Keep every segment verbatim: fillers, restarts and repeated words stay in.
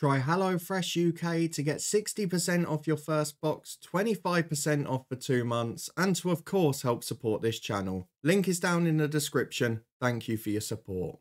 Try HelloFresh U K to get sixty percent off your first box, twenty-five percent off for two months, and to of course help support this channel. Link is down in the description. Thank you for your support.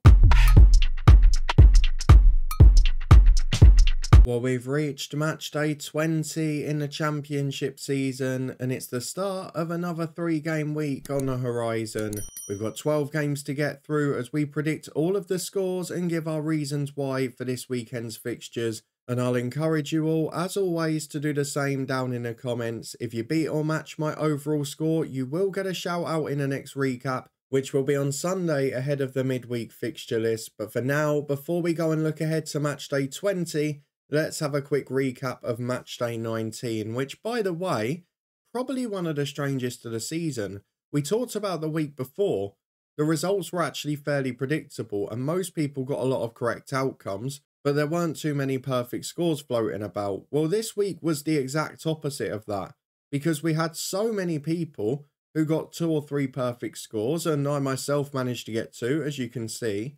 Well, we've reached match day twenty in the championship season, and it's the start of another three game week on the horizon. We've got twelve games to get through as we predict all of the scores and give our reasons why for this weekend's fixtures. And I'll encourage you all, as always, to do the same down in the comments. If you beat or match my overall score, you will get a shout out in the next recap, which will be on Sunday ahead of the midweek fixture list. But for now, before we go and look ahead to match day twenty, let's have a quick recap of matchday nineteen, which, by the way, probably one of the strangest of the season. We talked about the week before, the results were actually fairly predictable and most people got a lot of correct outcomes, but there weren't too many perfect scores floating about. Well, this week was the exact opposite of that, because we had so many people who got two or three perfect scores, and I myself managed to get two, as you can see.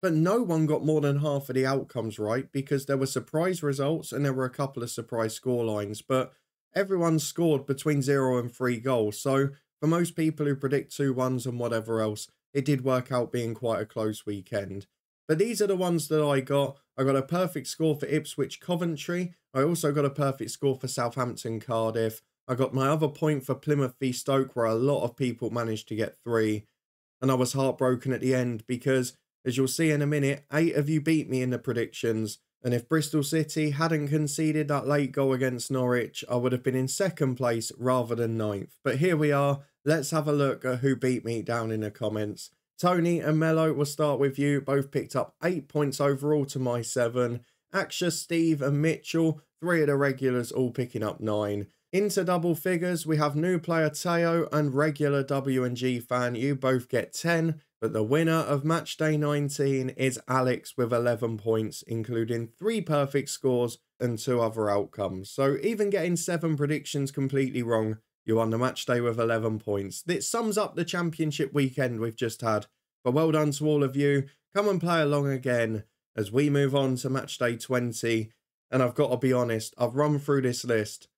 But no one got more than half of the outcomes right, because there were surprise results and there were a couple of surprise scorelines, but everyone scored between zero and three goals. So for most people who predict two ones and whatever else, it did work out being quite a close weekend. But these are the ones that I got. I got a perfect score for Ipswich Coventry. I also got a perfect score for Southampton Cardiff. I got my other point for Plymouth v Stoke, where a lot of people managed to get three. And I was heartbroken at the end because, as you'll see in a minute, eight of you beat me in the predictions, and if Bristol City hadn't conceded that late goal against Norwich, I would have been in second place rather than ninth. But here we are. Let's have a look at who beat me down in the comments. Tony and Mello, will start with you, both picked up eight points overall to my seven. Aksha, Steve and Mitchell, three of the regulars, all picking up nine. Into double figures, we have new player Teo and regular W and G fan. You both get ten. But the winner of matchday nineteen is Alex with eleven points, including three perfect scores and two other outcomes. So even getting seven predictions completely wrong, you won the matchday with eleven points. This sums up the championship weekend we've just had. But well done to all of you. Come and play along again as we move on to matchday twenty. And I've got to be honest, I've run through this list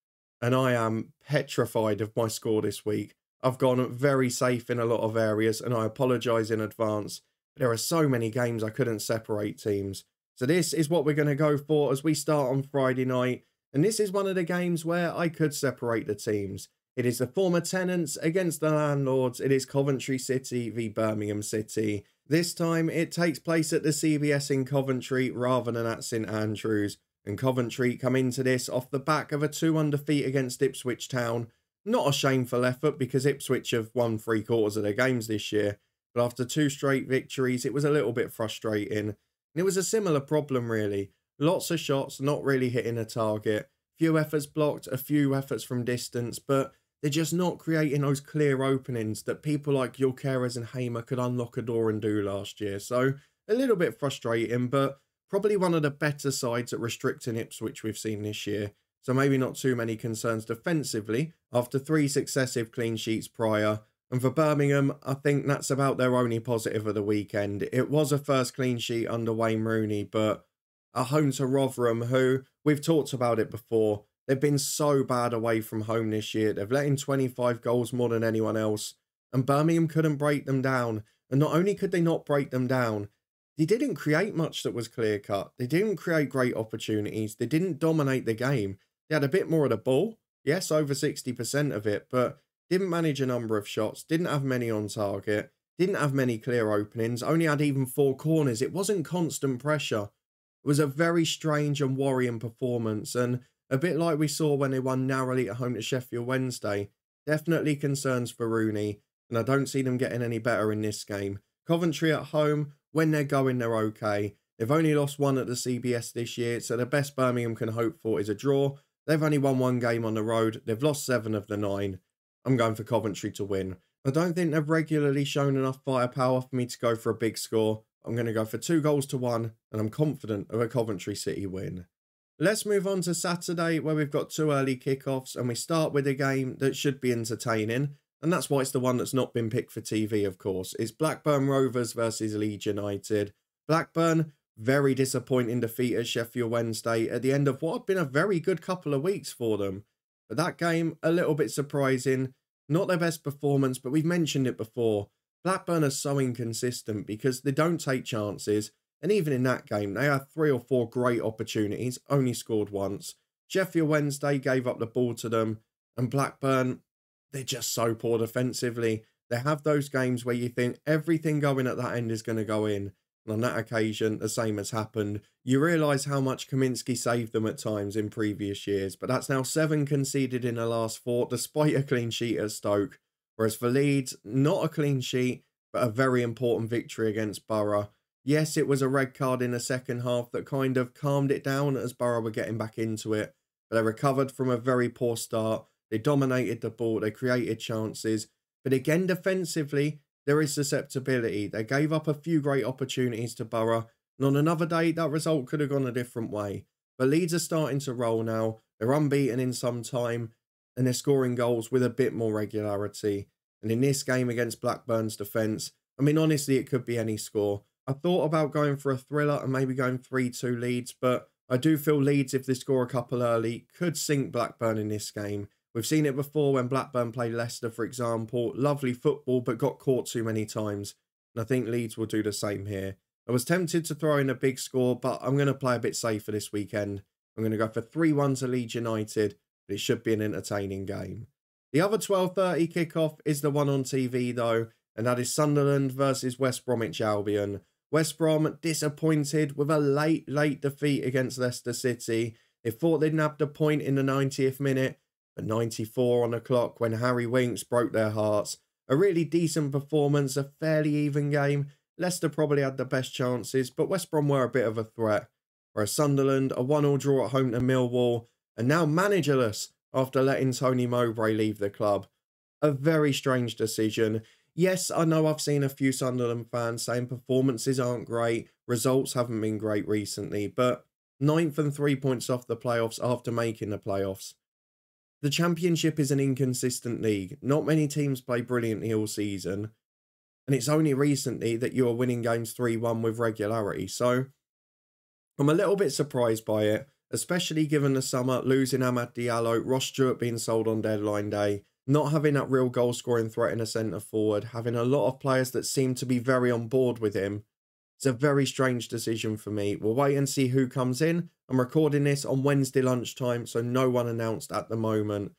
and I am petrified of my score this week. I've gone very safe in a lot of areas, and I apologise in advance. There are so many games I couldn't separate teams. So this is what we're going to go for as we start on Friday night. And this is one of the games where I could separate the teams. It is the former tenants against the landlords. It is Coventry City v Birmingham City. This time it takes place at the C B S in Coventry rather than at St Andrews. And Coventry come into this off the back of a two-one defeat against Ipswich Town. Not a shameful effort, because Ipswich have won three quarters of their games this year, but after two straight victories, it was a little bit frustrating. And it was a similar problem, really. Lots of shots, not really hitting a target. Few efforts blocked, a few efforts from distance, but they're just not creating those clear openings that people like Yulkeres and Hamer could unlock a door and do last year. So a little bit frustrating, but probably one of the better sides at restricting Ipswich we've seen this year. So maybe not too many concerns defensively after three successive clean sheets prior. And for Birmingham, I think that's about their only positive of the weekend. It was a first clean sheet under Wayne Rooney, but a home to Rotherham, who, we've talked about it before, they've been so bad away from home this year. They've let in twenty-five goals more than anyone else, and Birmingham couldn't break them down. And not only could they not break them down, they didn't create much that was clear-cut. They didn't create great opportunities. They didn't dominate the game. They had a bit more of the ball, yes, over sixty percent of it, but didn't manage a number of shots, didn't have many on target, didn't have many clear openings, only had even four corners. It wasn't constant pressure. It was a very strange and worrying performance, and a bit like we saw when they won narrowly at home to Sheffield Wednesday, definitely concerns for Rooney, and I don't see them getting any better in this game. Coventry at home, when they're going, they're okay. They've only lost one at the C B S this year, so the best Birmingham can hope for is a draw. They've only won one game on the road. They've lost seven of the nine. I'm going for Coventry to win. I don't think they've regularly shown enough firepower for me to go for a big score. I'm going to go for two goals to one, and I'm confident of a Coventry City win. Let's move on to Saturday, where we've got two early kickoffs, and we start with a game that should be entertaining, and that's why it's the one that's not been picked for T V, of course. It's Blackburn Rovers versus Leeds United. Blackburn, Very disappointing defeat at Sheffield Wednesday at the end of what had been a very good couple of weeks for them. But that game, a little bit surprising. Not their best performance, but we've mentioned it before. Blackburn are so inconsistent because they don't take chances. And even in that game, they had three or four great opportunities, only scored once. Sheffield Wednesday gave up the ball to them. And Blackburn, they're just so poor defensively. They have those games where you think everything going at that end is going to go in. And on that occasion, the same has happened. You realise how much Kamiński saved them at times in previous years, but that's now seven conceded in the last four, despite a clean sheet at Stoke. Whereas for Leeds, not a clean sheet, but a very important victory against Borough. Yes, it was a red card in the second half that kind of calmed it down as Borough were getting back into it. But they recovered from a very poor start. They dominated the ball, they created chances. But again, defensively, there is susceptibility. They gave up a few great opportunities to Borough, and on another day, that result could have gone a different way. But Leeds are starting to roll now. They're unbeaten in some time, and they're scoring goals with a bit more regularity. And in this game against Blackburn's defence, I mean, honestly, it could be any score. I thought about going for a thriller and maybe going three two Leeds, but I do feel Leeds, if they score a couple early, could sink Blackburn in this game. We've seen it before when Blackburn played Leicester, for example. Lovely football, but got caught too many times. And I think Leeds will do the same here. I was tempted to throw in a big score, but I'm going to play a bit safer this weekend. I'm going to go for three one to Leeds United, but it should be an entertaining game. The other twelve thirty kickoff is the one on T V, though, and that is Sunderland versus West Bromwich Albion. West Brom disappointed with a late, late defeat against Leicester City. They thought they'd nabbed a point in the ninetieth minute, at ninety-four on the clock, when Harry Winks broke their hearts. A really decent performance, a fairly even game. Leicester probably had the best chances, but West Brom were a bit of a threat. Whereas Sunderland, a one all draw at home to Millwall, and now managerless after letting Tony Mowbray leave the club. A very strange decision. Yes, I know I've seen a few Sunderland fans saying performances aren't great, results haven't been great recently, but ninth and three points off the playoffs after making the playoffs. The Championship is an inconsistent league. Not many teams play brilliantly all season. And it's only recently that you are winning games three one with regularity. So I'm a little bit surprised by it, especially given the summer, losing Amad Diallo, Ross Stewart being sold on deadline day, not having that real goal-scoring threat in a centre-forward, having a lot of players that seem to be very on board with him. It's a very strange decision for me. We'll wait and see who comes in. I'm recording this on Wednesday lunchtime, so no one announced at the moment.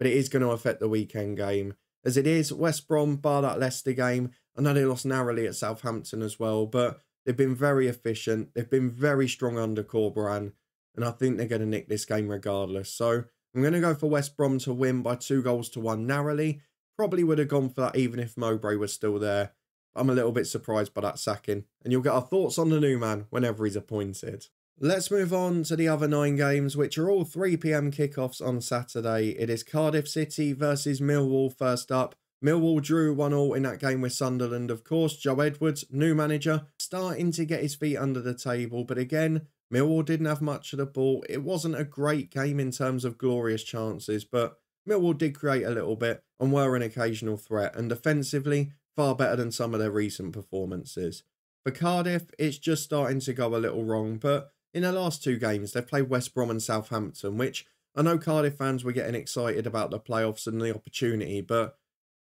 But it is going to affect the weekend game. As it is, West Brom, bar that Leicester game, I know they lost narrowly at Southampton as well, but they've been very efficient. They've been very strong under Corberan, and I think they're going to nick this game regardless. So I'm going to go for West Brom to win by two goals to one narrowly. Probably would have gone for that even if Mowbray was still there. I'm a little bit surprised by that sacking, and you'll get our thoughts on the new man whenever he's appointed. Let's move on to the other nine games, which are all three p m kickoffs on Saturday. It is Cardiff City versus Millwall first up. Millwall drew one all in that game with Sunderland, of course. Joe Edwards, new manager, starting to get his feet under the table, but again, Millwall didn't have much of the ball. It wasn't a great game in terms of glorious chances, but Millwall did create a little bit and were an occasional threat, and defensively, far better than some of their recent performances. For Cardiff, it's just starting to go a little wrong, but in the last two games, they've played West Brom and Southampton, which I know Cardiff fans were getting excited about the playoffs and the opportunity, but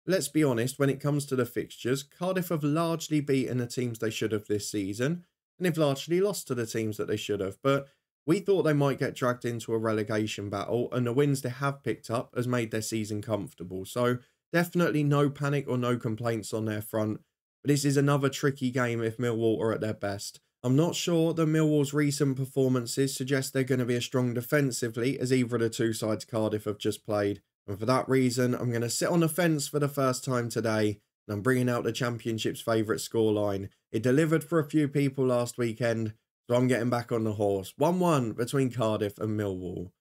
let's be honest, when it comes to the fixtures, Cardiff have largely beaten the teams they should have this season, and they've largely lost to the teams that they should have, but we thought they might get dragged into a relegation battle, and the wins they have picked up has made their season comfortable, so definitely no panic or no complaints on their front, but this is another tricky game if Millwall are at their best. I'm not sure that Millwall's recent performances suggest they're going to be as strong defensively as either of the two sides Cardiff have just played, and for that reason, I'm going to sit on the fence for the first time today, and I'm bringing out the Championship's favourite scoreline. It delivered for a few people last weekend, so I'm getting back on the horse. one one between Cardiff and Millwall.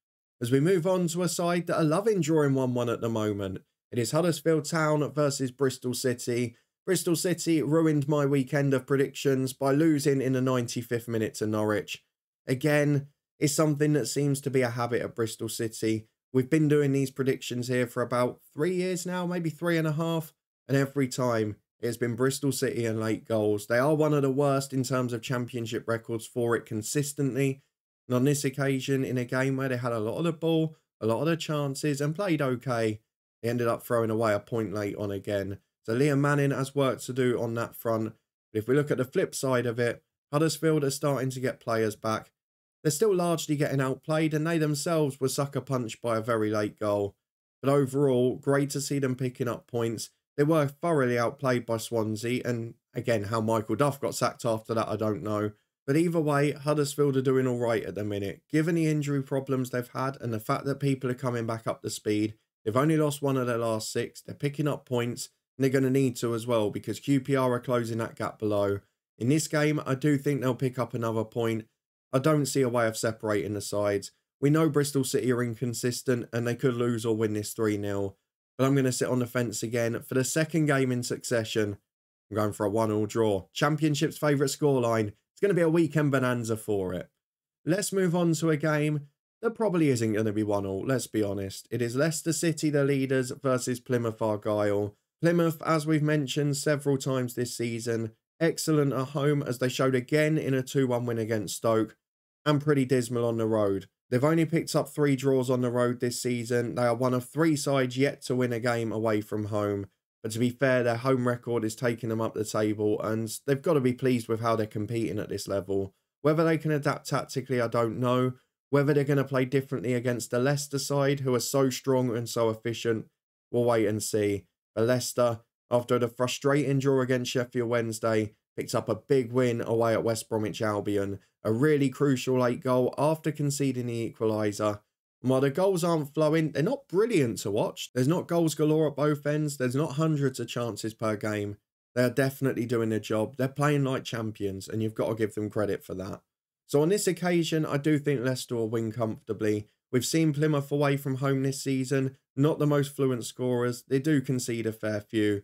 As we move on to a side that are loving drawing one one at the moment. It is Huddersfield Town versus Bristol City. Bristol City ruined my weekend of predictions by losing in the ninety-fifth minute to Norwich. Again, it's something that seems to be a habit at Bristol City. We've been doing these predictions here for about three years now, maybe three and a half, and every time It's been Bristol City and late goals. They are one of the worst in terms of championship records for it consistently. And on this occasion, in a game where they had a lot of the ball, a lot of the chances, and played okay, they ended up throwing away a point late on again. So Liam Manning has work to do on that front. But if we look at the flip side of it, Huddersfield are starting to get players back. They're still largely getting outplayed, and they themselves were sucker punched by a very late goal. But overall, great to see them picking up points. They were thoroughly outplayed by Swansea, and again, how Michael Duff got sacked after that, I don't know. But either way, Huddersfield are doing all right at the minute. Given the injury problems they've had and the fact that people are coming back up to speed, they've only lost one of their last six. They're picking up points, and they're going to need to as well, because Q P R are closing that gap below. In this game, I do think they'll pick up another point. I don't see a way of separating the sides. We know Bristol City are inconsistent, and they could lose or win this three nil. But I'm going to sit on the fence again for the second game in succession. I'm going for a one all draw. Championship's favourite scoreline. It's going to be a weekend bonanza for it. Let's move on to a game that probably isn't going to be one all, let's be honest. It is Leicester City, the leaders, versus Plymouth Argyle. Plymouth, as we've mentioned several times this season, excellent at home as they showed again in a two one win against Stoke, and pretty dismal on the road. They've only picked up three draws on the road this season. They are one of three sides yet to win a game away from home. But to be fair, their home record is taking them up the table, and they've got to be pleased with how they're competing at this level. Whether they can adapt tactically, I don't know. Whether they're going to play differently against the Leicester side, who are so strong and so efficient, we'll wait and see. But Leicester, after the frustrating draw against Sheffield Wednesday, picked up a big win away at West Bromwich Albion. A really crucial late goal after conceding the equaliser. And while the goals aren't flowing, they're not brilliant to watch. There's not goals galore at both ends. There's not hundreds of chances per game. They are definitely doing their job. They're playing like champions, and you've got to give them credit for that. So on this occasion, I do think Leicester will win comfortably. We've seen Plymouth away from home this season. Not the most fluent scorers. They do concede a fair few.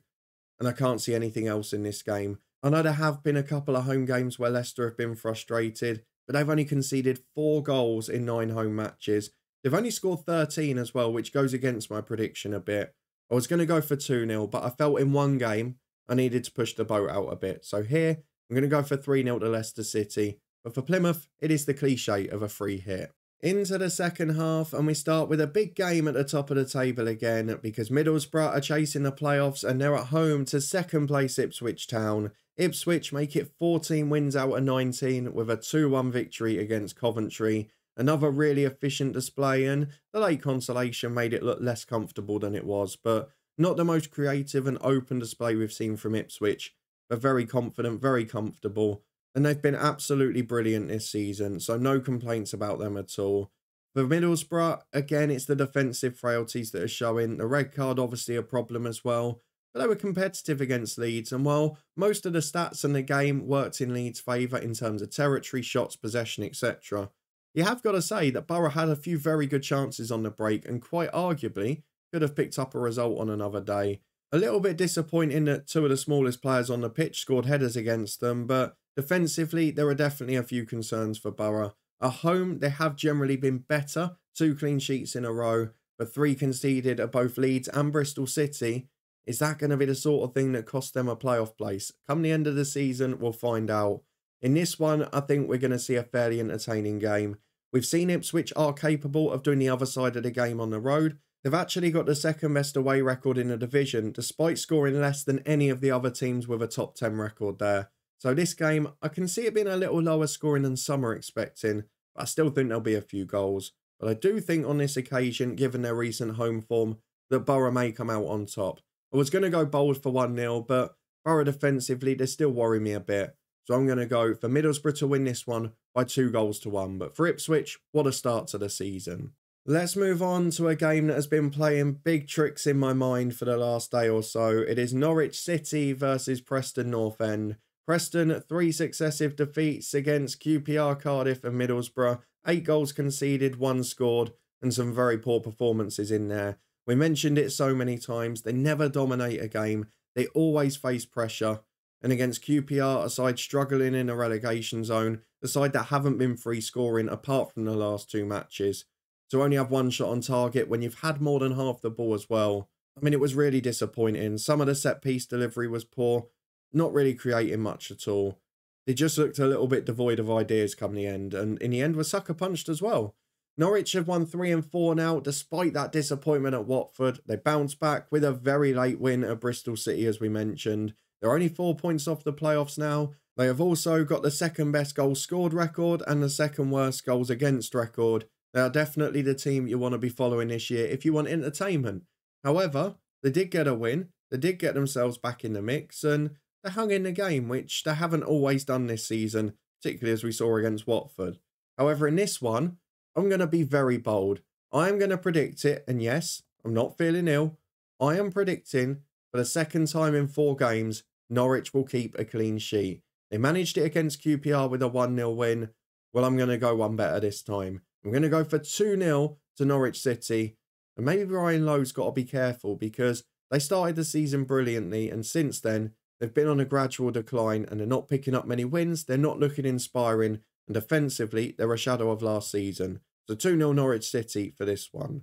And I can't see anything else in this game. I know there have been a couple of home games where Leicester have been frustrated, but they've only conceded four goals in nine home matches. They've only scored thirteen as well, which goes against my prediction a bit. I was going to go for two nil, but I felt in one game I needed to push the boat out a bit. So here, I'm going to go for three nil to Leicester City. But for Plymouth, it is the cliche of a free hit. Into the second half, and we start with a big game at the top of the table again, because Middlesbrough are chasing the playoffs and they're at home to second place Ipswich Town. Ipswich make it fourteen wins out of nineteen with a two one victory against Coventry. Another really efficient display, and the late consolation made it look less comfortable than it was, but not the most creative and open display we've seen from Ipswich. But very confident, very comfortable. And they've been absolutely brilliant this season, so no complaints about them at all. For Middlesbrough, again, it's the defensive frailties that are showing. The red card, obviously, a problem as well. But they were competitive against Leeds, and while most of the stats in the game worked in Leeds' favour in terms of territory, shots, possession, et cetera, you have got to say that Borough had a few very good chances on the break and quite arguably could have picked up a result on another day. A little bit disappointing that two of the smallest players on the pitch scored headers against them, but defensively, there are definitely a few concerns for Borough. At home, they have generally been better. Two clean sheets in a row, but three conceded at both Leeds and Bristol City. Is that going to be the sort of thing that costs them a playoff place? Come the end of the season, we'll find out. In this one, I think we're going to see a fairly entertaining game. We've seen Ipswich are capable of doing the other side of the game on the road. They've actually got the second best away record in the division, despite scoring less than any of the other teams with a top ten record there. So this game, I can see it being a little lower scoring than some are expecting, but I still think there'll be a few goals. But I do think on this occasion, given their recent home form, that Borough may come out on top. I was going to go bold for one nil, but Borough defensively, they still worry me a bit. So I'm going to go for Middlesbrough to win this one by two goals to one. But for Ipswich, what a start to the season. Let's move on to a game that has been playing big tricks in my mind for the last day or so. It is Norwich City versus Preston North End. Preston, three successive defeats against Q P R, Cardiff and Middlesbrough. Eight goals conceded, one scored, and some very poor performances in there. We mentioned it so many times. They never dominate a game. They always face pressure. And against Q P R, a side struggling in a relegation zone, the side that haven't been free scoring apart from the last two matches. To only have one shot on target when you've had more than half the ball as well, I mean, it was really disappointing. Some of the set-piece delivery was poor, not really creating much at all. They just looked a little bit devoid of ideas come the end, and in the end were sucker-punched as well. Norwich have won three and four now, despite that disappointment at Watford. They bounce back with a very late win at Bristol City, as we mentioned. They're only four points off the playoffs now. They have also got the second best goal scored record and the second worst goals against record. They are definitely the team you want to be following this year if you want entertainment. However, they did get a win, they did get themselves back in the mix, and they hung in the game, which they haven't always done this season, particularly as we saw against Watford. However, in this one, I'm going to be very bold. I am going to predict it, and yes, I'm not feeling ill. I am predicting, for the second time in four games, Norwich will keep a clean sheet. They managed it against Q P R with a one nil win. Well, I'm going to go one better this time. I'm going to go for two nil to Norwich City. And maybe Brian Lowe's got to be careful, because they started the season brilliantly, and since then, they've been on a gradual decline and they're not picking up many wins. They're not looking inspiring, and defensively, they're a shadow of last season. So two nil Norwich City for this one.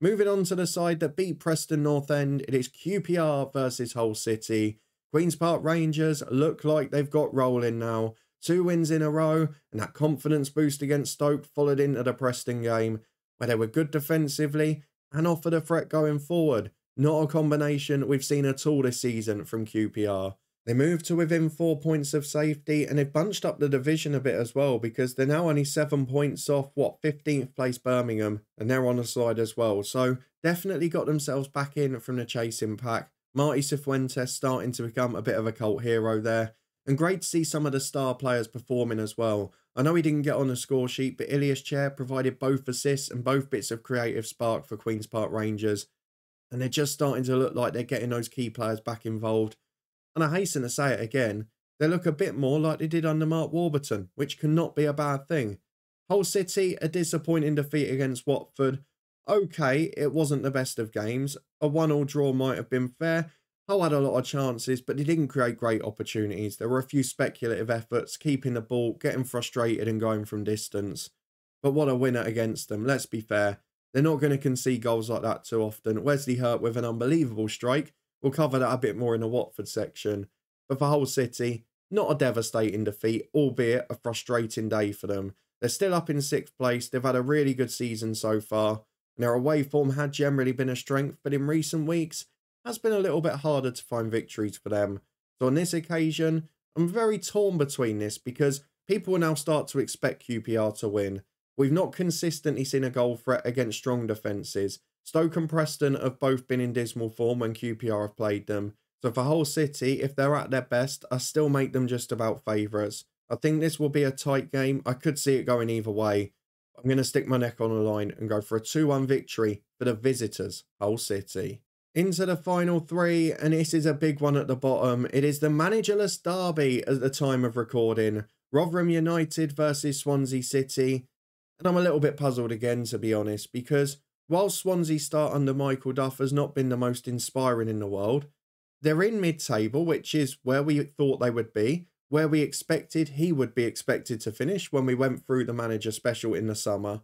Moving on to the side that beat Preston North End, it is Q P R versus Hull City. Queen's Park Rangers look like they've got rolling now. Two wins in a row, and that confidence boost against Stoke followed into the Preston game, where they were good defensively and offered a threat going forward. Not a combination we've seen at all this season from Q P R. They moved to within four points of safety, and they've bunched up the division a bit as well, because they're now only seven points off, what, fifteenth place Birmingham, and they're on a slide as well. So definitely got themselves back in from the chasing pack. Marty Cifuentes starting to become a bit of a cult hero there. And great to see some of the star players performing as well. I know he didn't get on the score sheet, but Ilias Chair provided both assists and both bits of creative spark for Queen's Park Rangers. And they're just starting to look like they're getting those key players back involved. And I hasten to say it again, they look a bit more like they did under Mark Warburton, which cannot be a bad thing. Hull City, a disappointing defeat against Watford. Okay, it wasn't the best of games. A one all draw might have been fair. Hull had a lot of chances, but they didn't create great opportunities. There were a few speculative efforts, keeping the ball, getting frustrated and going from distance. But what a winner against them, let's be fair. They're not going to concede goals like that too often. Wesley Hurt with an unbelievable strike. We'll cover that a bit more in the Watford section. But for Hull City, not a devastating defeat, albeit a frustrating day for them. They're still up in sixth place. They've had a really good season so far. And their away form had generally been a strength, but in recent weeks, has been a little bit harder to find victories for them. So on this occasion, I'm very torn between this, because people will now start to expect Q P R to win. We've not consistently seen a goal threat against strong defences. Stoke and Preston have both been in dismal form when Q P R have played them. So for Hull City, if they're at their best, I still make them just about favourites. I think this will be a tight game. I could see it going either way. I'm going to stick my neck on the line and go for a two one victory for the visitors, Hull City. Into the final three, and this is a big one at the bottom. It is the managerless derby at the time of recording. Rotherham United versus Swansea City. And I'm a little bit puzzled again, to be honest, because while Swansea's start under Michael Duff has not been the most inspiring in the world, they're in mid-table, which is where we thought they would be, where we expected he would be expected to finish when we went through the manager special in the summer.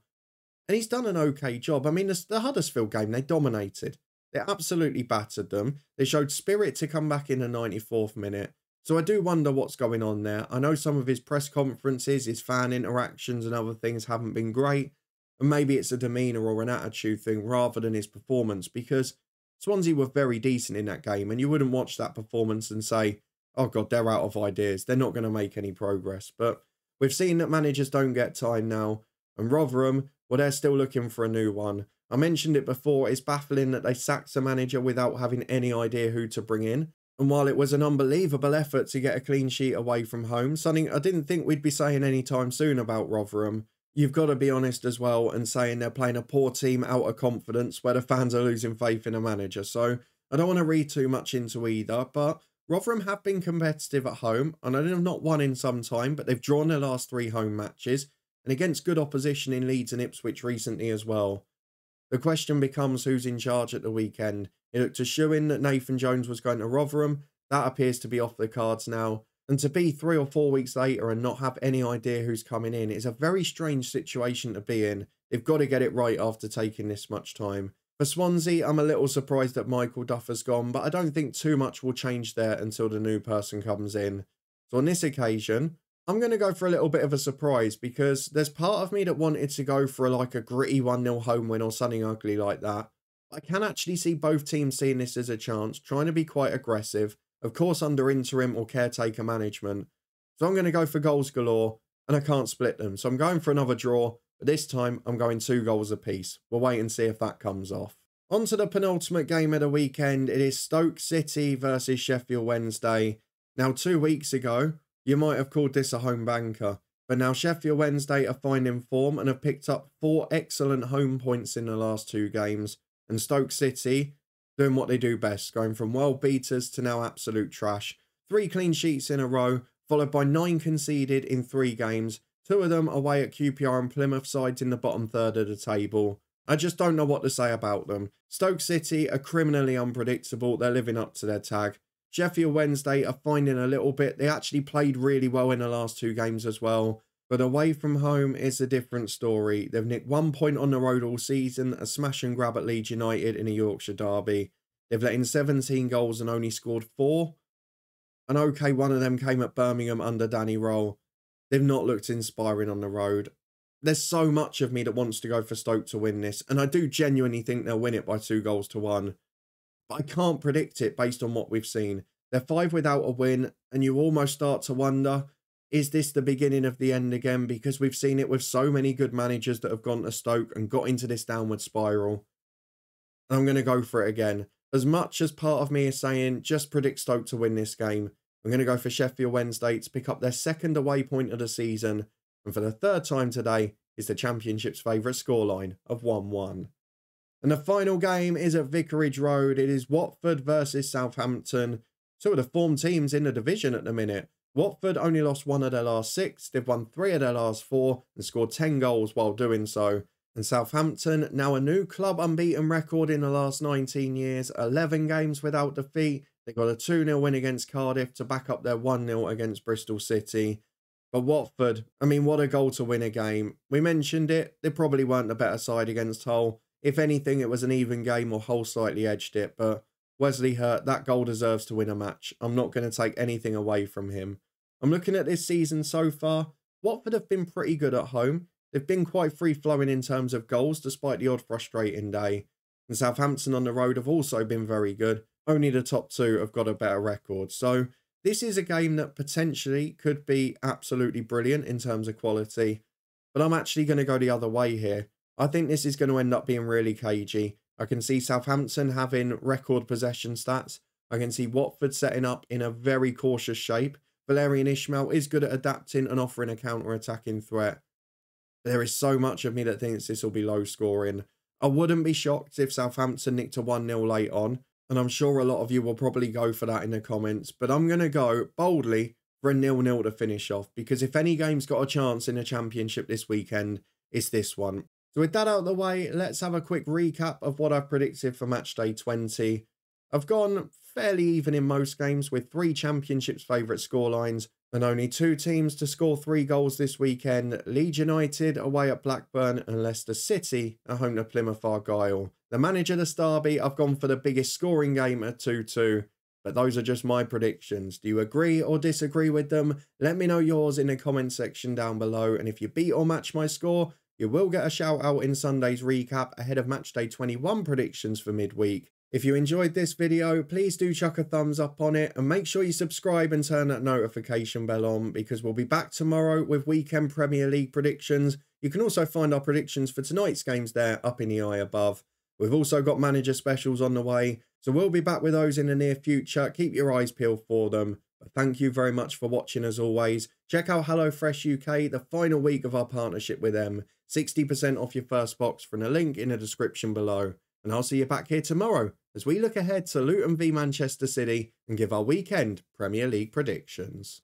And he's done an okay job. I mean, the, the Huddersfield game, they dominated. They absolutely battered them. They showed spirit to come back in the ninety-fourth minute. So I do wonder what's going on there. I know some of his press conferences, his fan interactions and other things haven't been great. And maybe it's a demeanour or an attitude thing rather than his performance, because Swansea were very decent in that game. And you wouldn't watch that performance and say, oh God, they're out of ideas. They're not going to make any progress. But we've seen that managers don't get time now. And Rotherham, well, they're still looking for a new one. I mentioned it before, it's baffling that they sacked a manager without having any idea who to bring in. And while it was an unbelievable effort to get a clean sheet away from home, something I didn't think we'd be saying anytime soon about Rotherham, you've got to be honest as well and saying they're playing a poor team out of confidence where the fans are losing faith in a manager. So I don't want to read too much into either, but Rotherham have been competitive at home. I know they've not won in some time, but they've drawn their last three home matches and against good opposition in Leeds and Ipswich recently as well. The question becomes who's in charge at the weekend. It looked a shoo-in that Nathan Jones was going to Rotherham. That appears to be off the cards now. And to be three or four weeks later and not have any idea who's coming in is a very strange situation to be in. They've got to get it right after taking this much time. For Swansea, I'm a little surprised that Michael Duff has gone, but I don't think too much will change there until the new person comes in. So on this occasion, I'm going to go for a little bit of a surprise, because there's part of me that wanted to go for a, like a gritty one nil home win or something ugly like that. I can actually see both teams seeing this as a chance, trying to be quite aggressive, of course under interim or caretaker management. So I'm going to go for goals galore, and I can't split them. So I'm going for another draw, but this time I'm going two goals apiece. We'll wait and see if that comes off. On to the penultimate game of the weekend. It is Stoke City versus Sheffield Wednesday. Now, two weeks ago, you might have called this a home banker, but now Sheffield Wednesday are finding form and have picked up four excellent home points in the last two games. And Stoke City doing what they do best, going from world beaters to now absolute trash. Three clean sheets in a row, followed by nine conceded in three games, two of them away at Q P R and Plymouth sides in the bottom third of the table. I just don't know what to say about them. Stoke City are criminally unpredictable, they're living up to their tag. Sheffield Wednesday are finding a little bit, they actually played really well in the last two games as well. But away from home is a different story. They've nicked one point on the road all season, a smash and grab at Leeds United in a Yorkshire derby. They've let in seventeen goals and only scored four. And okay, one of them came at Birmingham under Danny Roll. They've not looked inspiring on the road. There's so much of me that wants to go for Stoke to win this, and I do genuinely think they'll win it by two goals to one. But I can't predict it based on what we've seen. They're five without a win, and you almost start to wonder, is this the beginning of the end again? Because we've seen it with so many good managers that have gone to Stoke and got into this downward spiral. And I'm going to go for it again. As much as part of me is saying, just predict Stoke to win this game, I'm going to go for Sheffield Wednesday to pick up their second away point of the season. And for the third time today, is the Championship's favourite scoreline of one one. And the final game is at Vicarage Road. It is Watford versus Southampton. Two of the form teams in the division at the minute. Watford only lost one of their last six, they've won three of their last four and scored ten goals while doing so. And Southampton, now a new club unbeaten record in the last nineteen years, eleven games without defeat. They got a two nil win against Cardiff to back up their one nil against Bristol City. But Watford, I mean, what a goal to win a game. We mentioned it, they probably weren't the better side against Hull. If anything, it was an even game or Hull slightly edged it, but Wesley Hurt, that goal deserves to win a match. I'm not going to take anything away from him. I'm looking at this season so far, Watford have been pretty good at home. They've been quite free-flowing in terms of goals, despite the odd frustrating day. And Southampton on the road have also been very good. Only the top two have got a better record. So this is a game that potentially could be absolutely brilliant in terms of quality. But I'm actually going to go the other way here. I think this is going to end up being really cagey. I can see Southampton having record possession stats. I can see Watford setting up in a very cautious shape. Valerian Ishmael is good at adapting and offering a counter-attacking threat. There is so much of me that thinks this will be low-scoring. I wouldn't be shocked if Southampton nicked a one nil late on, and I'm sure a lot of you will probably go for that in the comments, but I'm going to go boldly for a nil nil to finish off, because if any game's got a chance in the Championship this weekend, it's this one. So with that out of the way, let's have a quick recap of what I've predicted for matchday twenty. I've gone fairly even in most games with three Championships favourite scorelines and only two teams to score three goals this weekend, Leeds United away at Blackburn and Leicester City at home to Plymouth Argyle. The manager of the derby, I've gone for the biggest scoring game at two two, but those are just my predictions. Do you agree or disagree with them? Let me know yours in the comment section down below, and if you beat or match my score, you will get a shout out in Sunday's recap ahead of matchday twenty-one predictions for midweek. If you enjoyed this video, please do chuck a thumbs up on it and make sure you subscribe and turn that notification bell on, because we'll be back tomorrow with weekend Premier League predictions. You can also find our predictions for tonight's games there up in the eye above. We've also got manager specials on the way, so we'll be back with those in the near future. Keep your eyes peeled for them. But thank you very much for watching as always. Check out HelloFresh U K, the final week of our partnership with them. sixty percent off your first box from the link in the description below. And I'll see you back here tomorrow as we look ahead to Luton v Manchester City and give our weekend Premier League predictions.